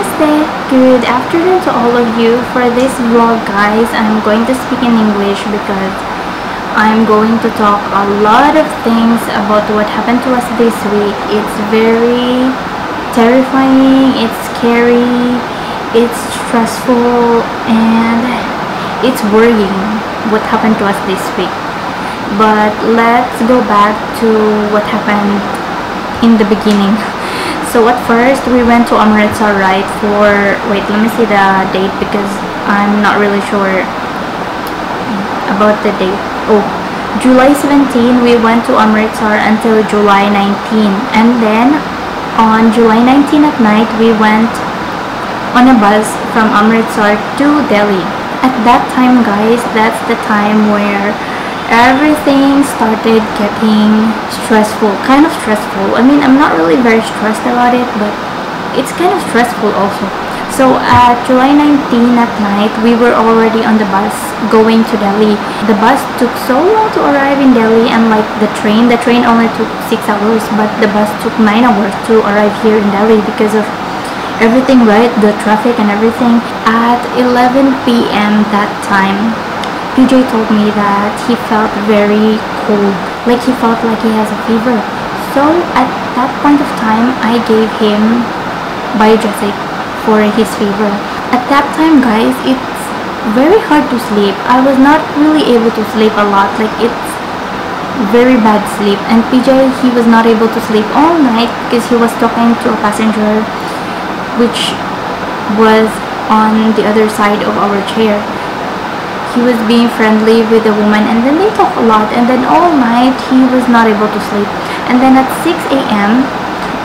Namaste, good afternoon to all of you. For this vlog guys, I'm going to speak in English because I'm going to talk a lot of things about what happened to us this week. It's very terrifying, it's scary, it's stressful, and it's worrying what happened to us this week. But let's go back to what happened in the beginning. So at first we went to Amritsar, right? Wait, let me see the date because I'm not really sure about the date. Oh, July 17 we went to Amritsar until July 19, and then on July 19 at night we went on a bus from Amritsar to Delhi. At that time guys, that's the time where everything started getting stressful, kind of stressful. I mean, I'm not really very stressed about it, but it's kind of stressful also. So at July 19 at night, we were already on the bus going to Delhi. The bus took so long to arrive in Delhi, and like the train only took 6 hours, but the bus took 9 hours to arrive here in Delhi because of everything, right? The traffic and everything. At 11 p.m. that time, PJ told me that he felt very cold, like he felt like he has a fever. So at that point of time, I gave him biogestic for his fever. At that time guys, it's very hard to sleep. I was not really able to sleep a lot, like it's very bad sleep. And PJ, he was not able to sleep all night because he was talking to a passenger which was on the other side of our chair. He was being friendly with the woman, and then they talked a lot, and then all night he was not able to sleep. And then at 6 a.m.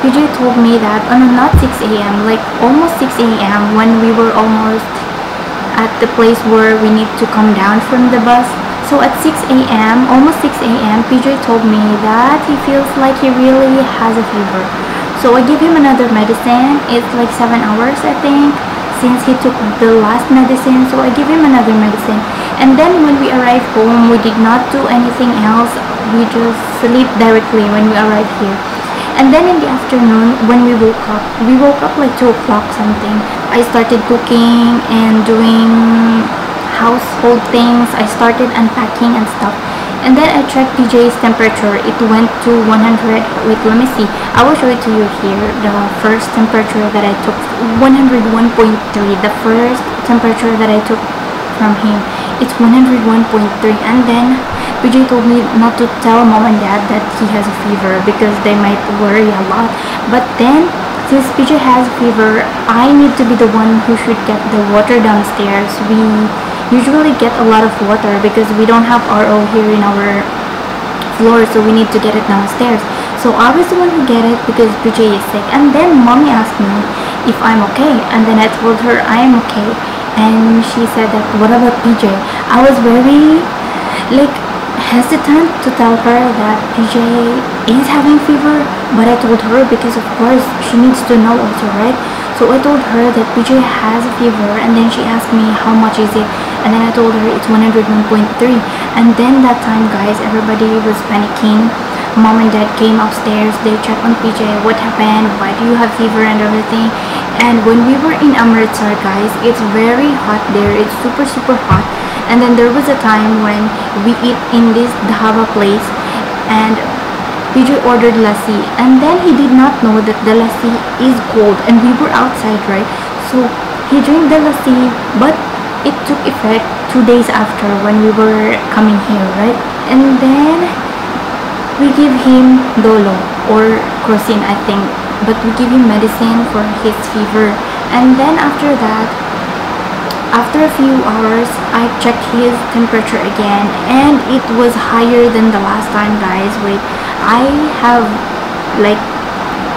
PJ told me that, oh no, not 6 a.m, like almost 6 a.m, when we were almost at the place where we need to come down from the bus. So at 6 a.m, almost 6 a.m, PJ told me that he feels like he really has a fever. So I gave him another medicine. It's like 7 hours I think since he took the last medicine, so I gave him another medicine. And then when we arrived home, we did not do anything else. We just sleep directly when we arrived here. And then in the afternoon, when we woke up like 2 o'clock something. I started cooking and doing household things. I started unpacking and stuff. And then I checked PJ's temperature. It went to 100. Wait, let me see. I will show it to you here. The first temperature that I took, 101.3. The first temperature that I took from him, it's 101.3. And then PJ told me not to tell mom and dad that he has a fever because they might worry a lot. But then, since PJ has fever, I need to be the one who should get the water downstairs. We usually get a lot of water because we don't have RO here in our floor, so we need to get it downstairs. So I was the one who get it because PJ is sick. And then mommy asked me if I'm okay, and then I told her I'm okay, and she said that what about PJ? I was very like hesitant to tell her that PJ is having fever, but I told her because of course she needs to know also, right? So I told her that PJ has a fever, and then she asked me how much is it, and then I told her it's 101.3. And then that time guys, everybody was panicking. Mom and dad came upstairs, they checked on PJ, what happened, why do you have fever and everything. And when we were in Amritsar guys, it's very hot there, it's super hot. And then there was a time when we eat in this Dhaba place, and PJ ordered lassi, and then he did not know that the lassi is cold, and we were outside, right? So he drank the lassi, but it took effect 2 days after when we were coming here, right? And then we give him dolo or crocin I think, but we give him medicine for his fever. And then after that, after a few hours, I checked his temperature again, and it was higher than the last time guys. Wait, I have like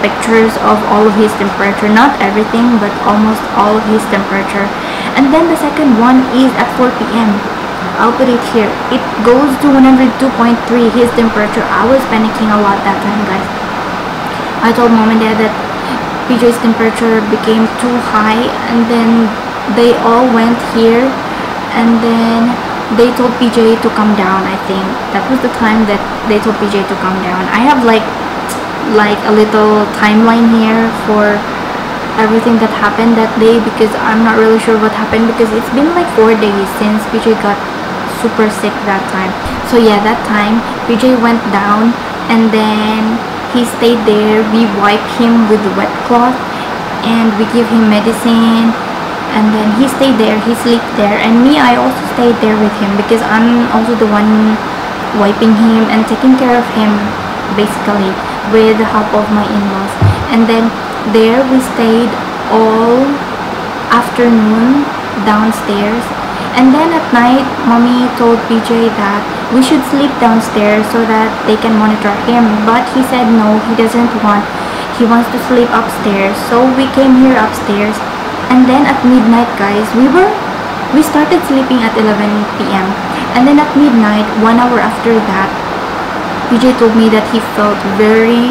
pictures of all of his temperature, not everything but almost all of his temperature. And then the second one is at 4 p.m. I'll put it here. It goes to 102.3, his temperature. I was panicking a lot that time guys. I told mom and dad that PJ's temperature became too high, and then they all went here, and then they told PJ to come down. I think that was the time that they told PJ to come down. I have like a little timeline here for everything that happened that day, because I'm not really sure what happened, because it's been like 4 days since PJ got super sick that time. So yeah, that time PJ went down and then he stayed there. We wiped him with wet cloth and we gave him medicine, and then he stayed there, he slept there, and me, I also stayed there with him because I'm also the one wiping him and taking care of him basically with the help of my in-laws. And then there we stayed all afternoon downstairs, and then at night mommy told PJ that we should sleep downstairs so that they can monitor him, but he said no, he doesn't want, he wants to sleep upstairs. So we came here upstairs, and then at midnight, guys, we started sleeping at 11 p.m. and then at midnight, 1 hour after that, PJ told me that he felt very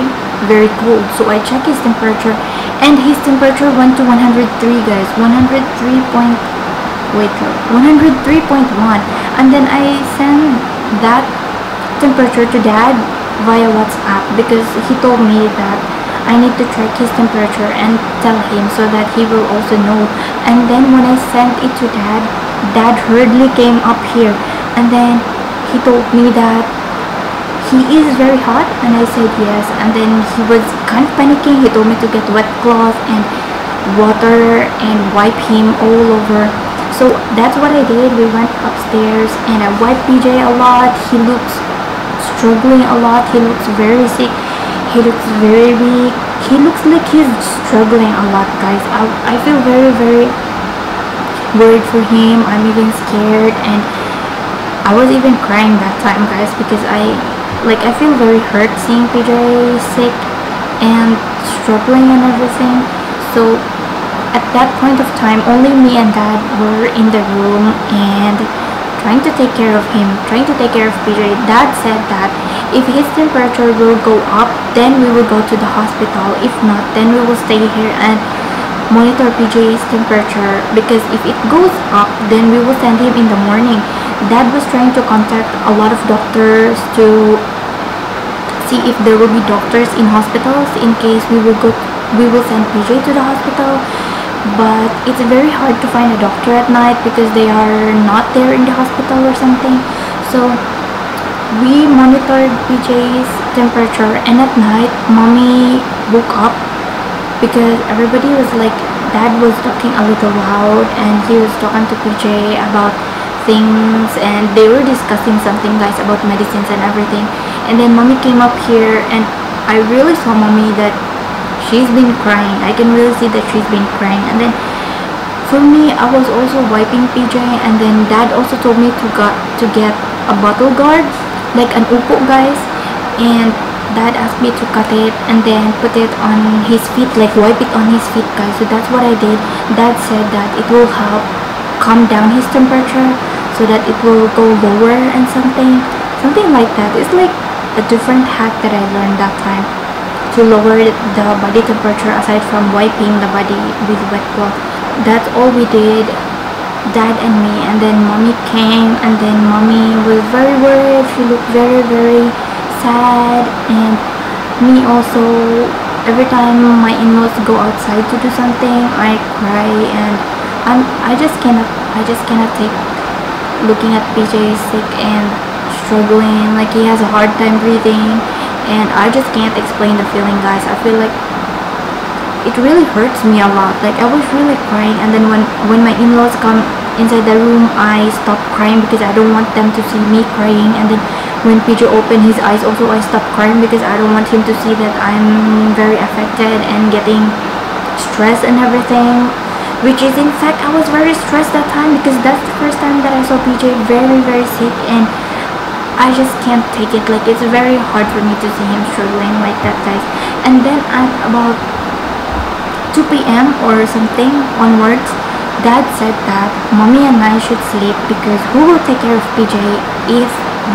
cold. So I checked his temperature, and his temperature went to 103, guys. 103.1. And then I sent that temperature to dad via WhatsApp because he told me that I need to check his temperature and tell him so that he will also know. And then when I sent it to dad, dad hurriedly came up here, and then he told me that he is very hot, and I said yes. And then he was kind of panicking. He told me to get wet cloth and water and wipe him all over. So that's what I did. We went upstairs and I wiped PJ a lot. He looks struggling a lot. He looks very sick. He looks very weak. He looks like he's struggling a lot, guys. I feel very worried for him. I'm even scared, and I was even crying that time, guys, because I feel very hurt seeing PJ sick and struggling and everything. So at that point of time, only me and dad were in the room and trying to take care of him, trying to take care of PJ. Dad said that if his temperature will go up, then we will go to the hospital. If not, then we will stay here and monitor PJ's temperature, because if it goes up, then we will send him in the morning. Dad was trying to contact a lot of doctors to see if there will be doctors in hospitals in case we will send PJ to the hospital. But it's very hard to find a doctor at night because they are not there in the hospital or something. So we monitored PJ's temperature, and at night mommy woke up because everybody was like, dad was talking a little loud and he was talking to PJ about things, and they were discussing something, guys, about medicines and everything. And then mommy came up here, and I really saw mommy that she's been crying. I can really see that she's been crying. And then for me, I was also wiping PJ, and then dad also told me to get a bottle guard, like an upo, guys, and dad asked me to cut it and then put it on his feet, like wipe it on his feet, guys. So that's what I did. Dad said that it will help calm down his temperature so that it will go lower and something like that. It's like a different hack that I learned that time to lower the body temperature aside from wiping the body with wet cloth. That's all we did, dad and me. And then mommy came, and then mommy was very worried. She looked very sad, and me also. Every time my in-laws go outside to do something, I cry, and I just cannot take looking at PJ sick and struggling, like he has a hard time breathing, and I just can't explain the feeling, guys. I feel like it really hurts me a lot. Like I was really crying, and then when my in-laws come inside the room, I stopped crying because I don't want them to see me crying. And then when PJ opened his eyes also, I stopped crying because I don't want him to see that I'm very affected and getting stressed and everything, which is in fact I was very stressed that time because that's the first time that I saw PJ very sick, and I just can't take it. Like it's very hard for me to see him struggling like that, guys. And then at about 2 p.m. or something onwards, dad said that mommy and I should sleep because who will take care of PJ if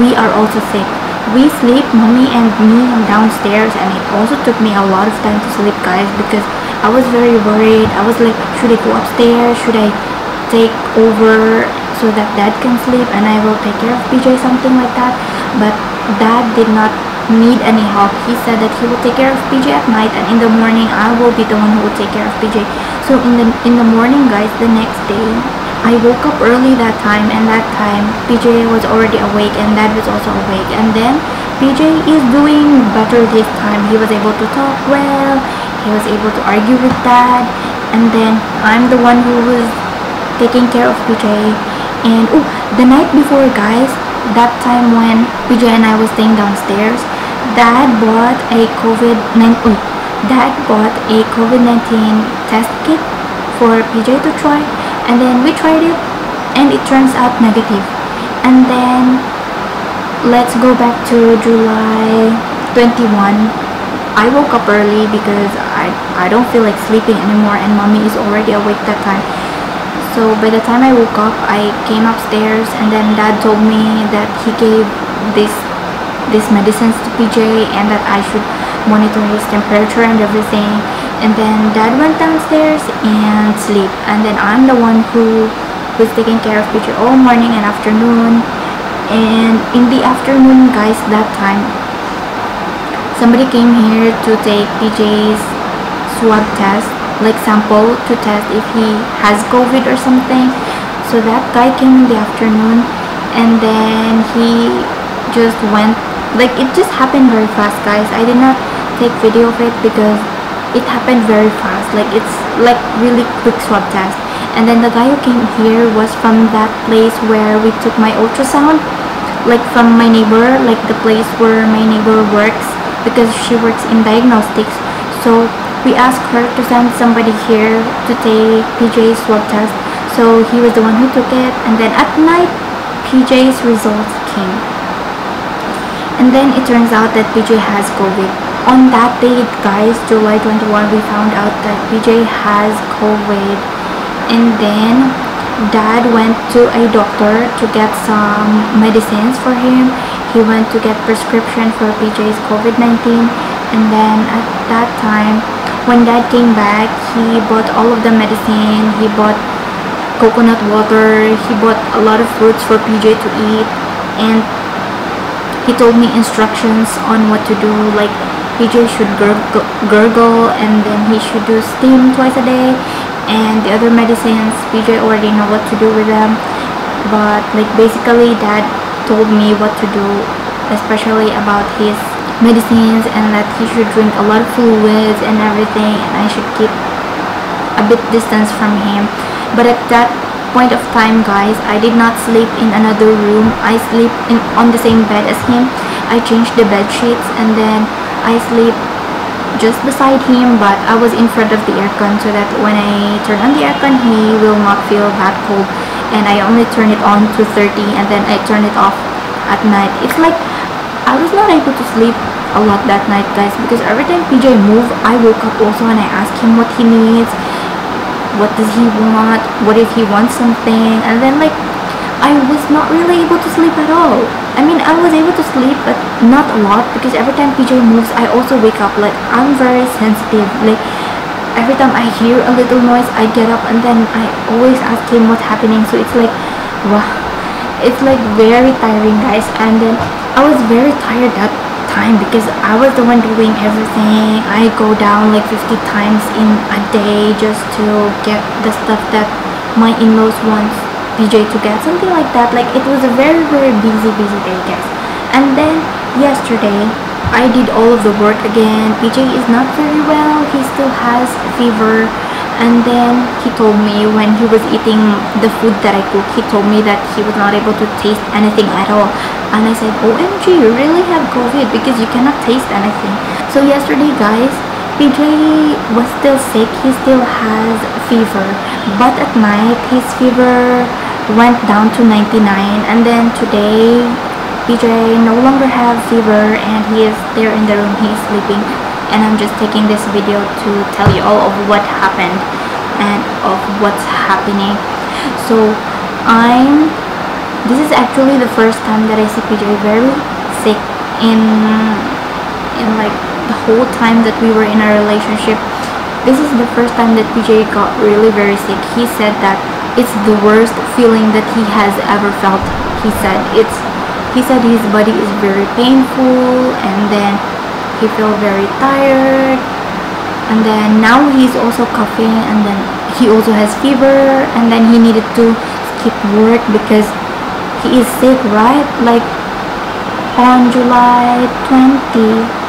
we are also sick? We sleep, mommy and me, downstairs, and it also took me a lot of time to sleep, guys, because I was very worried. I was like, should I go upstairs? Should I take over so that dad can sleep and I will take care of PJ, something like that? But dad did not need any help, he said that he will take care of PJ at night, and in the morning I will be the one who will take care of PJ. So in the morning, guys, the next day I woke up early that time, and that time PJ was already awake and Dad was also awake. And then PJ is doing better this time. He was able to talk well, he was able to argue with Dad, and then I'm the one who was taking care of PJ. And oh, the night before, guys, that time when PJ and I was staying downstairs, Dad bought a COVID-19 test kit for PJ to try, and then we tried it and it turns out negative. And then let's go back to July 21. I woke up early because I don't feel like sleeping anymore, and Mommy is already awake that time. So by the time I woke up, I came upstairs, and then Dad told me that he gave these medicines to PJ and that I should monitor his temperature and everything. And then Dad went downstairs and sleep, and then I'm the one who was taking care of PJ all morning and afternoon. And in the afternoon, guys, that time somebody came here to take PJ's swab test, like sample, to test if he has COVID or something. So that guy came in the afternoon, and then he just went, like, it just happened very fast, guys. I did not take video of it because it happened very fast, like it's like really quick swab test. And then the guy who came here was from that place where we took my ultrasound, like from my neighbor, like the place where my neighbor works, because she works in diagnostics. So we asked her to send somebody here to take PJ's swab test. So he was the one who took it, and then at night PJ's results came, and then it turns out that PJ has COVID. On that date, guys, July 21, we found out that PJ has COVID, and then Dad went to a doctor to get some medicines for him. He went to get prescription for PJ's COVID-19, and then at that time when Dad came back, he bought all of the medicine, he bought coconut water, he bought a lot of fruits for PJ to eat, and he told me instructions on what to do, like PJ should gurgle, and then he should do steam twice a day, and the other medicines PJ already know what to do with them. But like basically Dad told me what to do, especially about his medicines, and that he should drink a lot of fluids and everything, and I should keep a bit distance from him. But at that point of time, guys, I did not sleep in another room. I sleep on the same bed as him. I changed the bed sheets, and then I sleep just beside him, but I was in front of the aircon so that when I turn on the aircon, he will not feel that cold. And I only turn it on to 30, and then I turn it off at night. It's like I was not able to sleep a lot that night, guys, because every time PJ moved, I woke up also and I asked him what he needs, what does he want, what if he wants something. And then like I was not really able to sleep at all. I mean, I was able to sleep but not a lot, because every time PJ moves, I also wake up. Like I'm very sensitive, like every time I hear a little noise, I get up, and then I always ask him what's happening. So it's like, wow, it's like very tiring, guys. And then I was very tired that time because I was the one doing everything. I go down like 50 times in a day just to get the stuff that my in-laws wants PJ to get, something like that. Like it was a very busy day, guys. And then yesterday I did all of the work again. PJ is not very well, he still has fever. And then he told me when he was eating the food that I cooked, he told me that he was not able to taste anything at all. And I said, OMG, you really have COVID because you cannot taste anything. So yesterday, guys, PJ was still sick, he still has fever, but at night his fever went down to 99. And then today PJ no longer have fever, and he is there in the room, he is sleeping. And I'm just taking this video to tell you all of what happened and of what's happening. So this is actually the first time that I see PJ very sick in like the whole time that we were in our relationship. This is the first time that PJ got really very sick. He said that it's the worst feeling that he has ever felt. He said it's He said his body is very painful, and then he felt very tired, and then now he's also coughing, and then he also has fever, and then he needed to skip work because he is sick, right? Like on July 20th.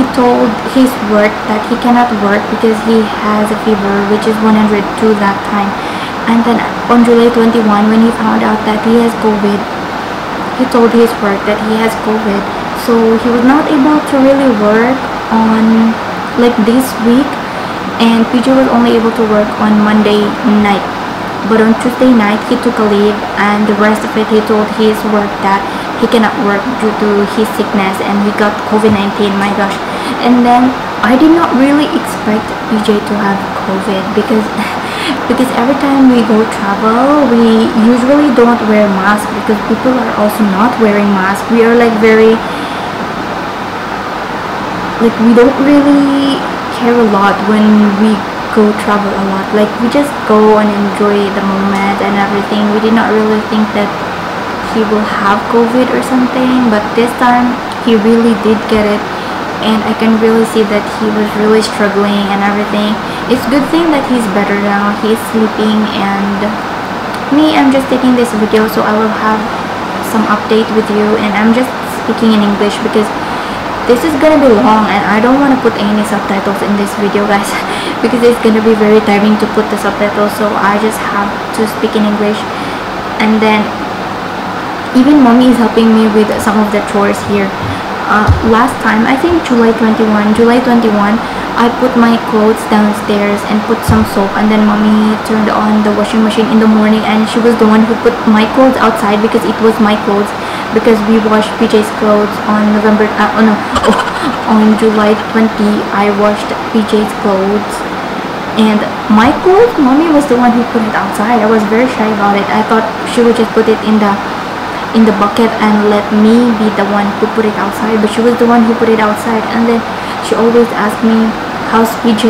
He told his work that he cannot work because he has a fever, which is 102 that time. And then on July 21, when he found out that he has COVID, he told his work that he has COVID. So he was not able to really work on like this week, and PJ was only able to work on Monday night. But on Tuesday night, he took a leave, and the rest of it he told his work that he cannot work due to his sickness and he got COVID-19, my gosh. And then I did not really expect PJ to have COVID because every time we go travel, we usually don't wear masks because people are also not wearing masks. We are like very, like we don't really care a lot when we go travel a lot. Like we just go and enjoy the moment and everything. We did not really think that he will have COVID or something, but this time he really did get it, and I can really see that he was really struggling and everything. It's a good thing that he's better now, he's sleeping, and me, I'm just taking this video so I will have some update with you, and I'm just speaking in English because this is gonna be long and I don't want to put any subtitles in this video, guys, because it's gonna be very tiring to put the subtitles, so I just have to speak in English. And then even mommy is helping me with some of the chores here. Last time, I think July 21, I put my clothes downstairs and put some soap, and then mommy turned on the washing machine in the morning, and she was the one who put my clothes outside because it was my clothes, because we washed PJ's clothes on on July 20, I washed PJ's clothes. And my clothes, mommy was the one who put it outside. I was very shy about it. I thought she would just put it in the bucket and let me be the one who put it outside, but she was the one who put it outside. And then she always asked me, how's PJ,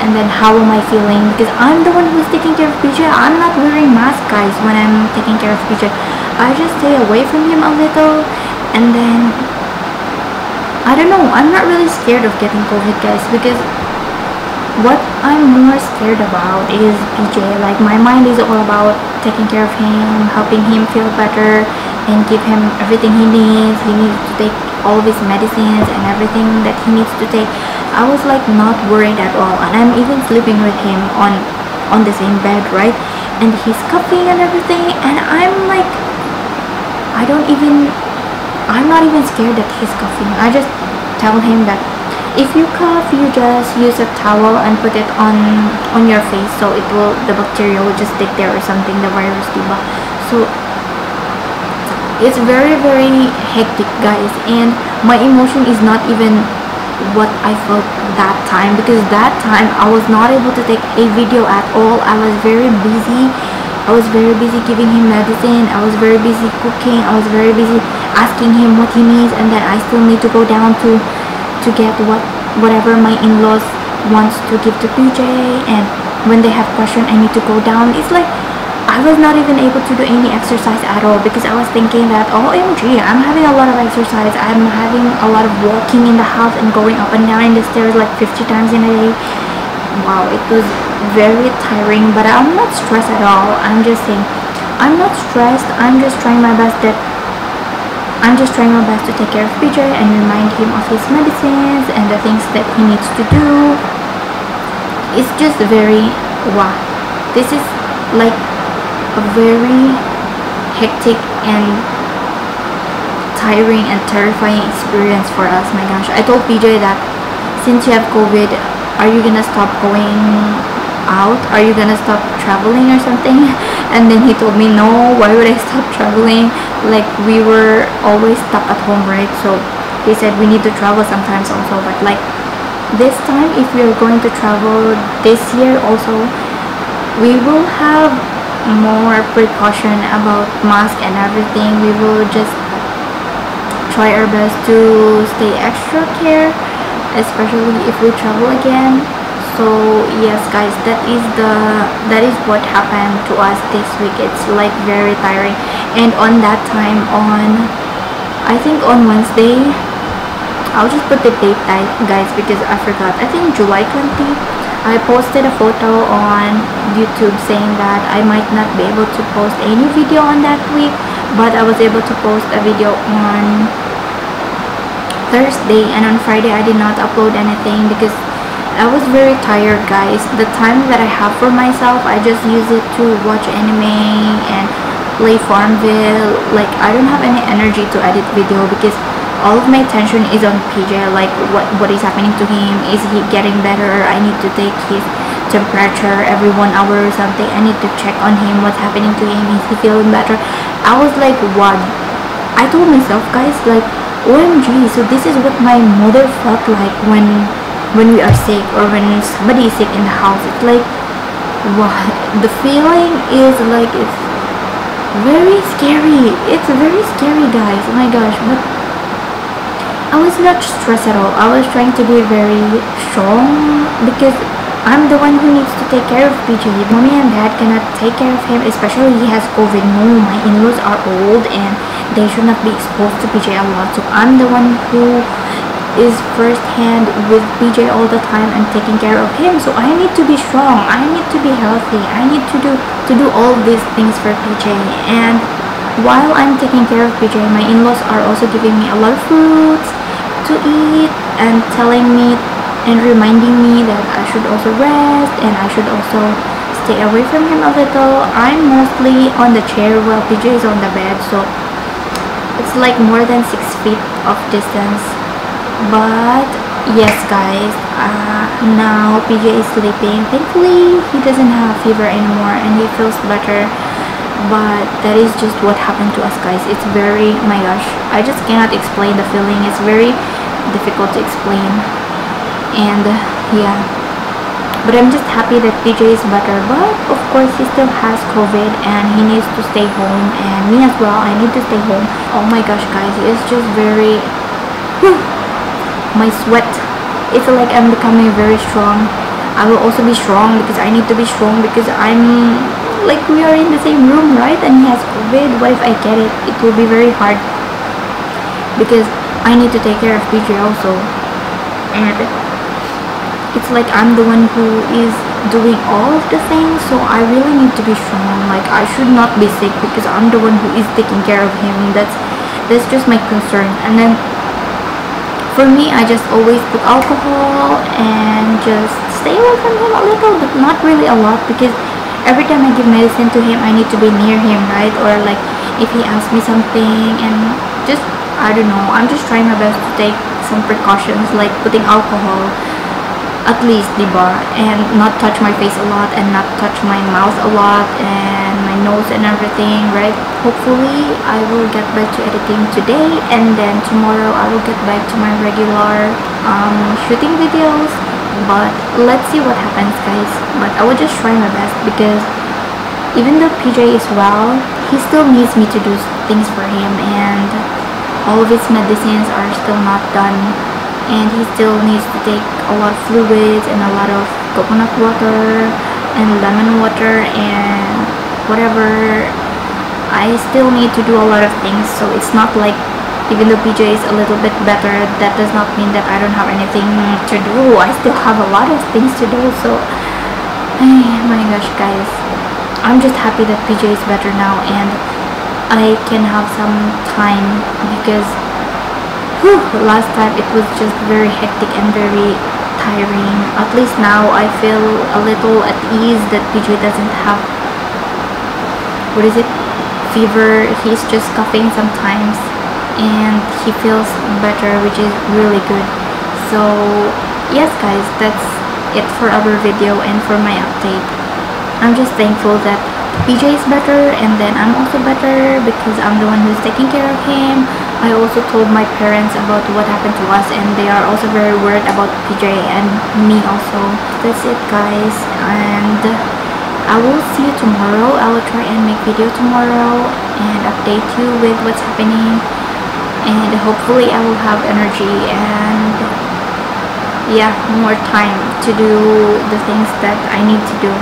and then how am I feeling, because I'm the one who's taking care of PJ. I'm not wearing mask, guys, when I'm taking care of PJ. I just stay away from him a little, and then I don't know, I'm not really scared of getting COVID, guys, because what I'm more scared about is PJ. Like my mind is all about taking care of him, helping him feel better, and give him everything he needs. He needs to take all these medicines and everything that he needs to take. I was like not worried at all, and I'm even sleeping with him on the same bed, right? And he's coughing and everything, and I'm like, I'm not even scared that he's coughing. I just tell him that if you cough, you just use a towel and put it on your face, so it will, the bacteria will just stick there or something, the virus, Dhaba. So it's very, very hectic, guys, and my emotion is not even what I felt that time, because that time I was not able to take a video at all. I was very busy. I was very busy giving him medicine. I was very busy cooking. I was very busy asking him what he needs, and then I still need to go down to get whatever my in-laws wants to give to PJ, and when they have question, I need to go down. It's like I was not even able to do any exercise at all, because I was thinking that, OMG, I'm having a lot of exercise, I'm having a lot of walking in the house and going up and down in the stairs like 50 times in a day. Wow, it was very tiring, but I'm not stressed at all. I'm just saying, I'm not stressed, I'm just trying my best to take care of PJ and remind him of his medicines and the things that he needs to do. It's just very, wow, this is like a very hectic and tiring and terrifying experience for us, my gosh. I told PJ that since you have COVID, are you gonna stop going out? Are you gonna stop traveling or something? And then he told me, no, why would I stop traveling? Like we were always stuck at home, right? So he said we need to travel sometimes also, but like this time, if we are going to travel this year also, we will have more precaution about mask and everything. We will just try our best to stay extra care, especially if we travel again. So yes, guys, that is what happened to us this week. It's like very tiring. And on that time, on I think on Wednesday, I'll just put the date guys because I forgot. I think July 20, I posted a photo on YouTube saying that I might not be able to post any video on that week, but I was able to post a video on Thursday, and on Friday I did not upload anything because I was very tired, guys. The time that I have for myself, I just use it to watch anime and play Farmville. Like, I don't have any energy to edit video because all of my attention is on PJ, like what is happening to him, is he getting better, I need to take his temperature every 1 hour or something, I need to check on him, what's happening to him, is he feeling better. I was like, what? I told myself, guys, like, OMG, so this is what my mother felt like when we are sick or when somebody is sick in the house. It's like, wow, the feeling is like, it's very scary. It's very scary, guys. Oh my gosh. But I was not stressed at all. I was trying to be very strong because I'm the one who needs to take care of PJ. Mommy and dad cannot take care of him, especially he has COVID. No, my in-laws are old and they should not be exposed to PJ a lot, so I'm the one who is firsthand with PJ all the time and taking care of him. So I need to be strong, I need to be healthy, I need to do all these things for PJ. And while I'm taking care of PJ, my in-laws are also giving me a lot of fruits to eat and telling me and reminding me that I should also rest and I should also stay away from him a little. I'm mostly on the chair while PJ is on the bed, so it's like more than 6 feet of distance. But yes, guys, now PJ is sleeping. Thankfully he doesn't have fever anymore and he feels better, but that is just what happened to us, guys. It's very, my gosh, I just cannot explain the feeling. It's very difficult to explain. And yeah, but I'm just happy that PJ is better, but of course he still has COVID and he needs to stay home, and me as well, I need to stay home. Oh my gosh, guys, it's just very my sweat, it's like I'm becoming very strong. I will also be strong because I need to be strong, because I'm like, we are in the same room, right? And he has COVID. What if I get it? It will be very hard because I need to take care of PJ also, and it's like I'm the one who is doing all of the things. So I really need to be strong. Like, I should not be sick because I'm the one who is taking care of him. That's just my concern. And then for me, I just always put alcohol and just stay away from him a little, but not really a lot, because every time I give medicine to him, I need to be near him, right? Or like if he asks me something, and just, I don't know, I'm just trying my best to take some precautions, like putting alcohol at least, diba? And not touch my face a lot, and not touch my mouth a lot, and my nose and everything, right? Hopefully I will get back to editing today, and then tomorrow I will get back to my regular shooting videos. But let's see what happens, guys. But I will just try my best, because even though PJ is well, he still needs me to do things for him, and all of his medicines are still not done, and he still needs to take a lot of fluids and a lot of coconut water and lemon water and whatever. I still need to do a lot of things. So it's not like, even though PJ is a little bit better, that does not mean that I don't have anything to do. I still have a lot of things to do. So, oh my gosh, guys, I'm just happy that PJ is better now and I can have some time, because whew, last time it was just very hectic and very tiring. At least now I feel a little at ease that PJ doesn't have, what is it, fever. He's just coughing sometimes and he feels better, which is really good. So yes, guys, that's it for our video and for my update. I'm just thankful that PJ is better, and then I'm also better because I'm the one who's taking care of him. I also told my parents about what happened to us, and they are also very worried about PJ and me also. That's it, guys, and I will see you tomorrow. I will try and make video tomorrow and update you with what's happening, and hopefully I will have energy and yeah, more time to do the things that I need to do.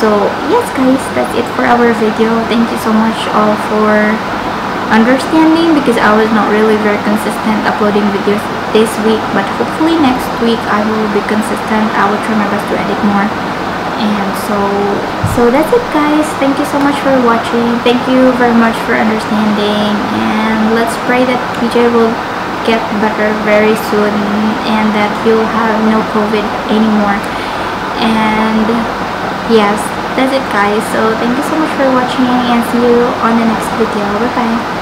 So yes, guys, that's it for our video. Thank you so much all for understanding because I was not really very consistent uploading videos this week, but hopefully next week I will be consistent. I will try my best to edit more. And so that's it, guys. Thank you so much for watching. Thank you very much for understanding, and let's pray that PJ will get better very soon and that you'll have no COVID anymore. And yes, that's it, guys. So thank you so much for watching, and see you on the next video. Bye bye.